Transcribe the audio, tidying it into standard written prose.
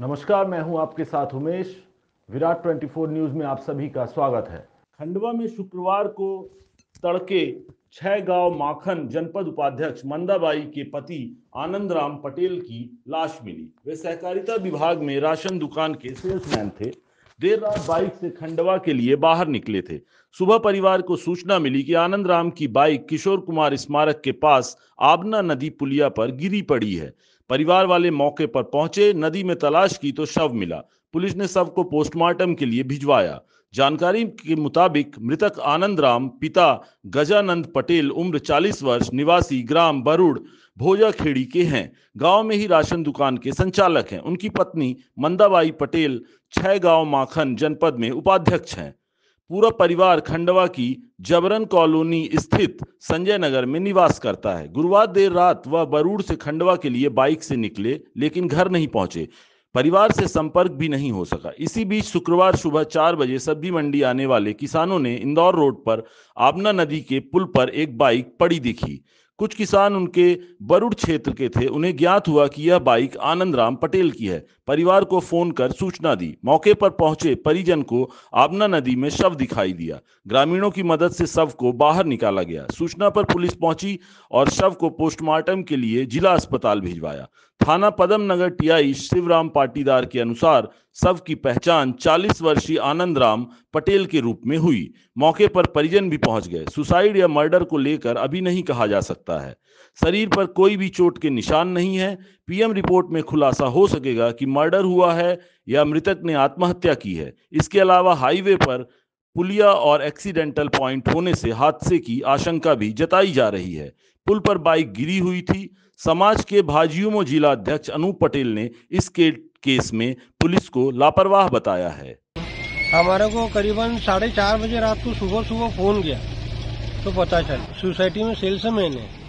नमस्कार, मैं हूं आपके साथ उमेश विराट। 24 न्यूज में आप सभी का स्वागत है। खंडवा में शुक्रवार को तड़के 6 गांव माखन जनपद उपाध्यक्ष मंदाबाई के पति आनंद राम पटेल की लाश मिली। वे सहकारिता विभाग में राशन दुकान के सेल्समैन थे। देर रात बाइक से खंडवा के लिए बाहर निकले थे। सुबह परिवार को सूचना मिली कि आनंद राम की बाइक किशोर कुमार स्मारक के पास आब्ना नदी पुलिया पर गिरी पड़ी है। परिवार वाले मौके पर पहुंचे, नदी में तलाश की तो शव मिला। पुलिस ने शव को पोस्टमार्टम के लिए भिजवाया। जानकारी के मुताबिक मृतक आनंद राम पिता गजानंद पटेल उम्र 40 वर्ष निवासी ग्राम बरूड भोजाखेड़ी के हैं। गांव में ही राशन दुकान के संचालक हैं। उनकी पत्नी मंदाबाई पटेल 6 गांव माखन जनपद में उपाध्यक्ष हैं। पूरा परिवार खंडवा की जबरन कॉलोनी स्थित संजय नगर में निवास करता है। गुरुवार देर रात वह बरूड से खंडवा के लिए बाइक से निकले, लेकिन घर नहीं पहुंचे। परिवार से संपर्क भी नहीं हो सका। इसी बीच शुक्रवार सुबह 4 बजे सब्जी मंडी आने वाले किसानों ने इंदौर रोड पर आब्ना नदी के पुल पर एक बाइक पड़ी दिखी। कुछ किसान उनके बरूड क्षेत्र के थे। उन्हें ज्ञात हुआ कि यह बाइक आनंद राम पटेल की है। परिवार को फोन कर सूचना दी। मौके पर पहुंचे परिजन को आब्ना नदी में शव दिखाई दिया। ग्रामीणों की मदद से शव को बाहर निकाला गया। सूचना पर पुलिस पहुंची और शव को पोस्टमार्टम के लिए जिला अस्पताल भिजवाया। थाना पदम नगर टीआई शिवराम पाटीदार के अनुसार शव की पहचान 40 वर्षीय आनंद राम पटेल के रूप में हुई। मौके पर परिजन भी पहुंच गए। सुसाइड या मर्डर को लेकर अभी नहीं कहा जा सकता है। शरीर पर कोई भी चोट के निशान नहीं है। पीएम रिपोर्ट में खुलासा हो सकेगा कि मर्डर हुआ है या मृतक ने आत्महत्या की है। इसके अलावा हाईवे पर पुलिया और एक्सीडेंटल पॉइंट होने से हादसे की आशंका भी जताई जा रही है। पुल पर बाइक गिरी हुई थी। समाज के भाजयुमो जिला अध्यक्ष अनूप पटेल ने इस केस में पुलिस को लापरवाह बताया है। हमारे को करीबन 4:30 बजे रात को सुबह फोन गया तो पता चला सोसाइटी में सेल्समैन है।